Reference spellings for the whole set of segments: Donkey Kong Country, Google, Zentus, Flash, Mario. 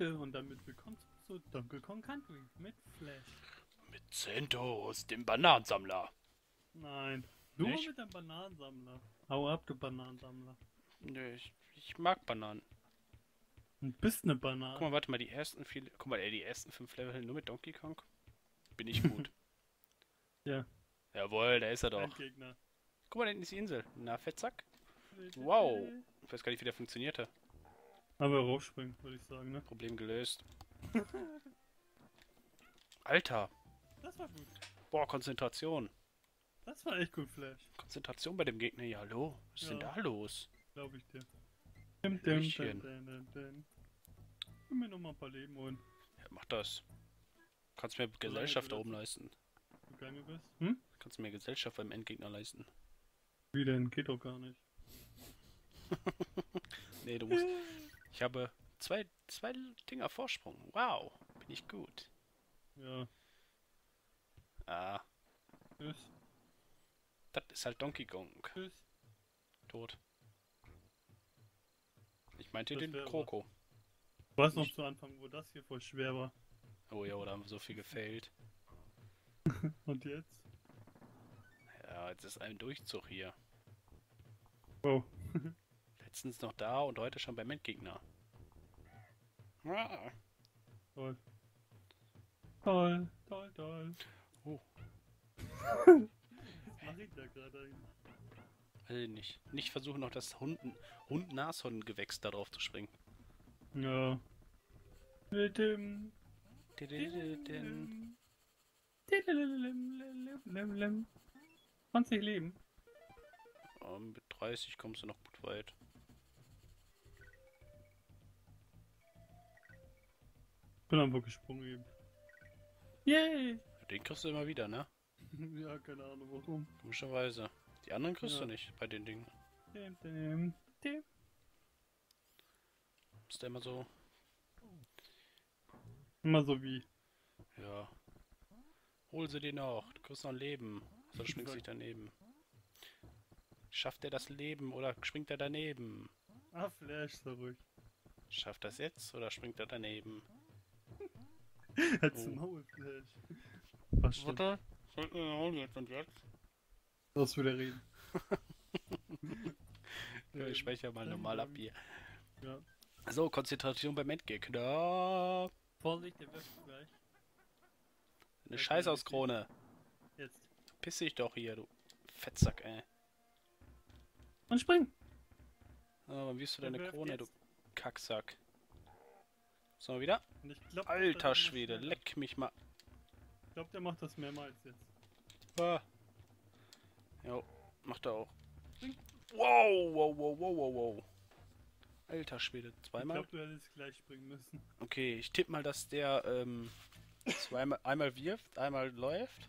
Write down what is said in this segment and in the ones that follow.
Geschichte und damit willkommen zu Donkey Kong Country mit Flash. Mit Zentus, dem Bananensammler. Nein, nur nicht? Mit dem Bananensammler. Hau ab, du Bananensammler. Nö, ich mag Bananen. Du bist eine Banane. Guck mal, warte mal, die ersten 5 Level nur mit Donkey Kong. Bin ich gut. Ja. Jawohl, da ist er doch. Gegner. Guck mal, da hinten ist die Insel. Na, Fettsack. Wow. Ich weiß gar nicht, wie der funktionierte. Aber raufspringen, würde ich sagen, ne? Problem gelöst. Alter. Das war gut. Boah, Konzentration. Das war echt gut, Flash. Konzentration bei dem Gegner, ja, hallo? Was ist denn da los? Glaub ich dir. Ich will mir noch mal ein paar Leben holen. Ja, mach das. Kannst mir Gesellschaft da oben leisten. Du kleiner bist? Hm? Kannst mir Gesellschaft beim Endgegner leisten. Wie denn? Geht doch gar nicht. Nee, du musst... Ich habe zwei Dinger Vorsprung. Wow, bin ich gut. Ja. Ah. Tschüss. Das ist halt Donkey Kong. Tschüss. Tot. Ich meinte den Kroko. Ich weiß noch zu Anfang, wo das hier voll schwer war. Oh ja, da haben wir so viel gefailt. Und jetzt? Ja, jetzt ist ein Durchzug hier. Oh. Letztens noch da und heute schon beim Endgegner. Ah. Toll. Toll, toll, toll. Oh. Was mache ich da gerade? Also nicht. Nicht versuchen, noch das Nashorngewächs da drauf zu springen. Ja. Didim. 20 Leben. Mit 30 kommst du noch gut weit. Bin einfach gesprungen eben. Yay! Den kriegst du immer wieder, ne? Ja, keine Ahnung warum. Komischerweise. Die anderen kriegst du nicht bei den Dingen. Ist der immer so. Immer so wie. Ja. Hol sie dir noch. Du kriegst noch ein Leben. Sonst schwingt sich daneben. Schafft er das Leben oder springt er daneben? Ah, Flash, so ruhig. Schafft das jetzt oder springt er daneben? Halt's Maul, Flash. Was stimmt? Warte, sollten wir holen jetzt und jetzt? Lass wieder reden. Ja, ich speichere mal normal ab hier. Ja. So, Konzentration beim Endgegner. Vorsicht, der wirft gleich. Eine Scheiße aus Krone. Jetzt. Piss dich doch hier, du Fettsack, ey. Und spring! Aber wie wirst du deine Krone, jetzt, du Kacksack? So, wieder? Glaub, alter Schwede, leck mich mal. Ich glaube, der macht das mehrmals jetzt. Ah. Jo, macht er auch. Spring. Wow, wow, wow, wow, wow, wow. Alter Schwede, zweimal? Ich glaube, du hättest gleich springen müssen. Okay, ich tippe mal, dass der einmal wirft, einmal läuft.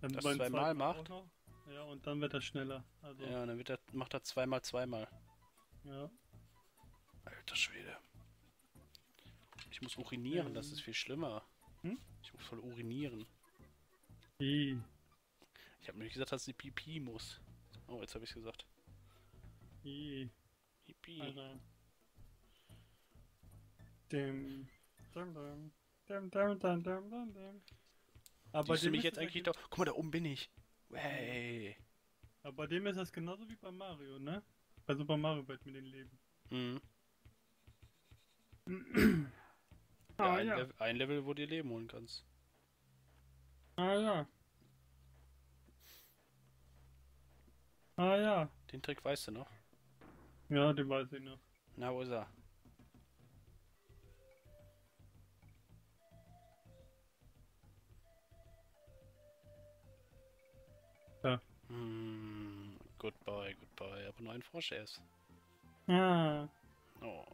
Dann das zweimal macht. Ja, und dann wird er schneller. Also ja, dann macht er zweimal. Ja. Alter Schwede. Ich muss urinieren, das ist viel schlimmer. Hm? Ich muss voll urinieren. Ich habe nämlich gesagt, dass die Pipi muss. Oh, jetzt habe ich es gesagt. Pipi. Aber dem mich jetzt eigentlich doch... Guck mal, da oben bin ich. Hey. Aber bei dem ist das genauso wie bei Mario, ne? Bei Super Mario Bros. Mit den Leben. Mhm. Ja, ein Level, wo du dir Leben holen kannst. Ah ja. Den Trick weißt du noch? Ja, den weiß ich noch. Na, wo ist er? Ja. Goodbye. Aber nur ein Frosch erst. Ja. Oh.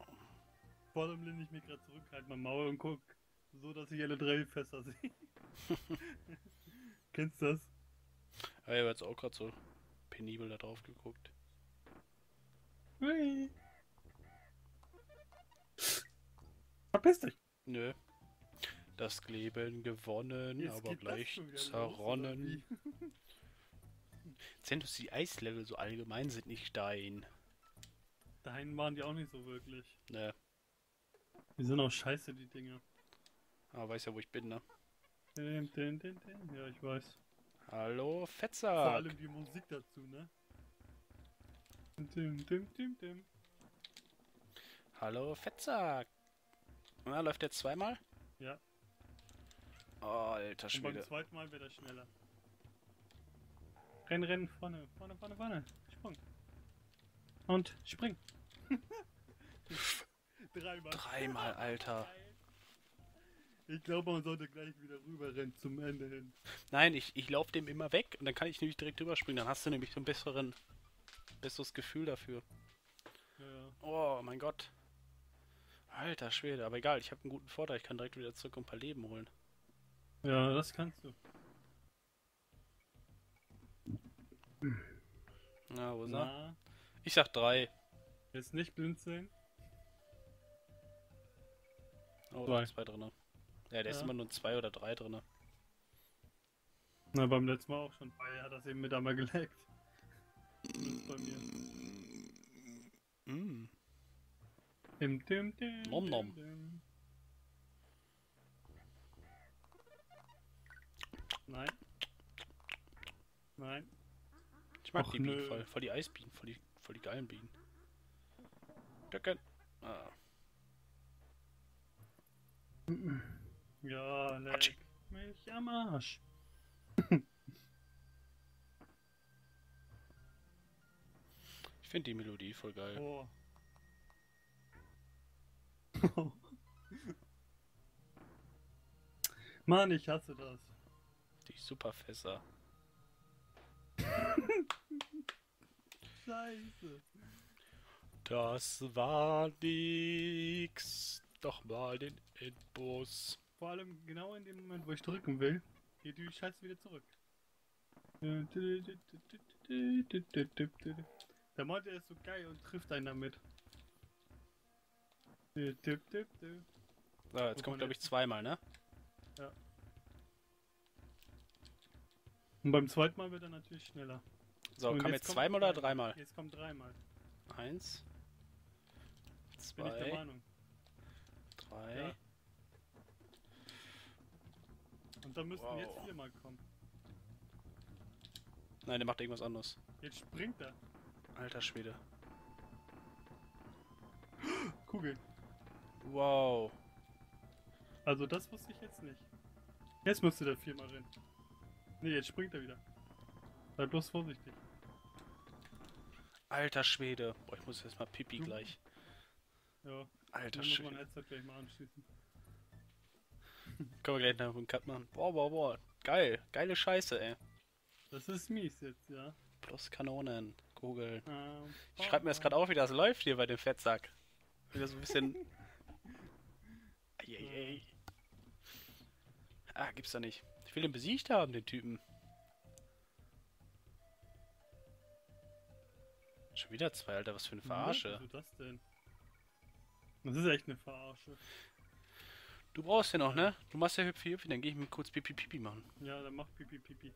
Vor allem lehne ich mich gerade zurück, halt mein Maul und guck, so dass ich alle 3 Fässer sehe. Kennst du das? Ja, ich hab jetzt auch gerade so penibel da drauf geguckt. Hui. Verpiss dich! Nö. Das Leben gewonnen, jetzt aber gleich zerronnen. Zentus, die Eislevel so allgemein sind nicht dein. Dahin waren die auch nicht so wirklich. Ne. Die sind auch scheiße, die Dinger. Ah, weiß ja, wo ich bin, ne? Ja, ich weiß. Hallo, Fetzer! Vor allem die Musik dazu, ne? Hallo, Fetzer! Na, läuft der zweimal? Ja. Oh, alter Schwede. Und beim zweiten Mal wird er schneller. Renn, renn, vorne, vorne, vorne, vorne. Sprung. Und spring. Dreimal. Dreimal, Alter. Ich glaube, man sollte gleich wieder rüberrennen zum Ende hin. Nein, ich laufe dem immer weg und dann kann ich nämlich direkt rüberspringen. Dann hast du nämlich so ein besseres Gefühl dafür. Ja. Oh, mein Gott. Alter Schwede, aber egal, ich habe einen guten Vorteil. Ich kann direkt wieder zurück und ein paar Leben holen. Ja, das kannst du. Na, wo ist er? Ich sag 3. Jetzt nicht blinzeln. Oh, da ist 2 drin. Ja, der ist immer nur 2 oder 3 drin. Na, beim letzten Mal auch schon. Weil er hat das eben mit einmal gelaggt. Bei mir. Mm. Nom nom. Nein. Nein. Ich mag die Bienen voll. Voll die Eisbienen. Voll die geilen Bienen. Glöckchen. Ah. Ja, leck mich am Arsch. Ich finde die Melodie voll geil. Oh. Mann, ich hasse das. Die Superfässer. Scheiße. Das war nix. Doch mal den Endboss. Vor allem genau in dem Moment, wo ich drücken will, geht die Scheiße wieder zurück. Der Mod ist so geil und trifft einen damit. So, jetzt kommt, glaube ich, zweimal, ne? Ja. Und beim zweiten Mal wird er natürlich schneller. So, und kam jetzt zweimal oder dreimal? Jetzt kommt 3-mal. 1. 2. Bin ich der Meinung. 3. Ja. Und dann müssten jetzt 4-mal kommen. Nein, der macht irgendwas anderes. Jetzt springt er. Alter Schwede. Kugel. Wow. Also das wusste ich jetzt nicht. Jetzt müsste der 4-mal rennen. Ne, jetzt springt er wieder. Sei bloß vorsichtig. Alter Schwede. Boah, ich muss jetzt mal Pipi gleich. Ja. Alter Schwede. Muss man Headset gleich mal anschließen. Können wir gleich noch einen Cut machen. Boah, boah, boah. Geil. Geile Scheiße, ey. Das ist mies jetzt, ja. Plus Kanonen. Google. Ich schreibe mir jetzt gerade auf, wie das läuft hier bei dem Fettsack. Wieder so ein bisschen... Ah, gibt's da nicht. Ich will den besiegt haben, den Typen. Schon wieder 2, Alter, was für eine Verarsche. Was ist das denn? Das ist echt eine Verarsche. Du brauchst den noch, ne? Du machst ja Hüpfi-Hüpfi, dann gehe ich mir kurz Pipi-Pipi machen. Ja, dann mach Pipi-Pipi.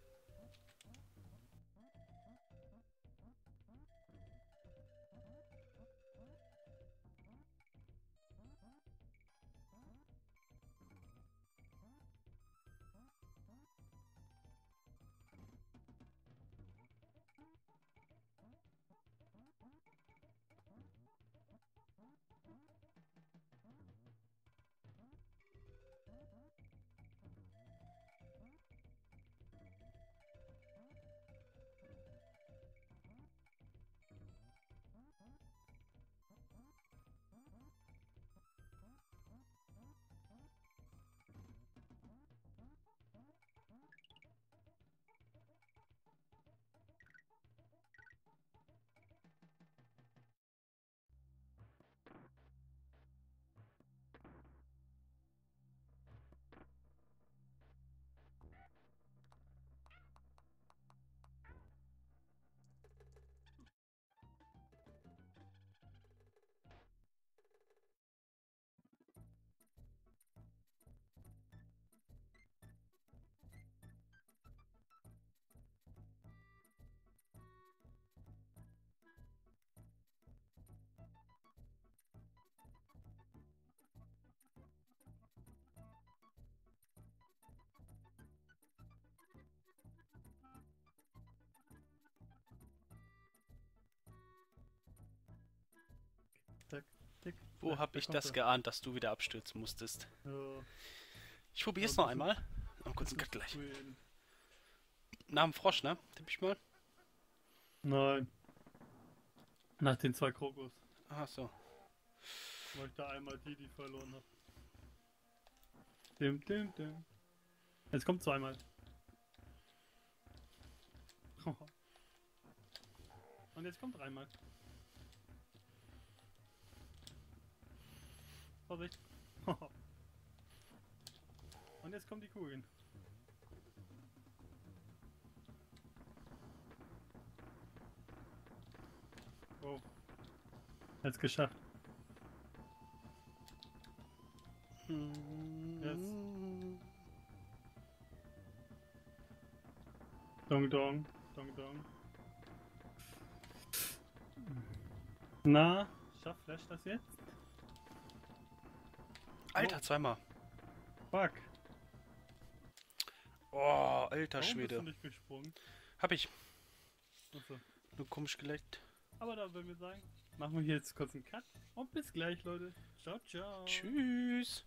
Wo habe ich das geahnt, dass du wieder abstürzen musstest? Ja. Ich probiere es noch einmal. Mal kurz einen Cut gleich. Nach dem Frosch, ne? Tipp ich mal. Nein. Nach den zwei Krokus. Ach so. Ich möchte einmal die verloren habe. Dim, dim, dim. Jetzt kommt zweimal. Und jetzt kommt dreimal. Vorsicht. Und jetzt kommen die Kugeln. Oh. Jetzt geschafft. Jetzt. Dong dong. Dong dong. Na, schafft Flash das jetzt? Alter, zweimal. Fuck. Oh, alter Schwede. Warum bist du nicht gesprungen? Hab ich. Achso. Nur komisch geleckt. Aber da würden wir sagen, machen wir hier jetzt kurz einen Cut und bis gleich, Leute. Ciao, ciao. Tschüss.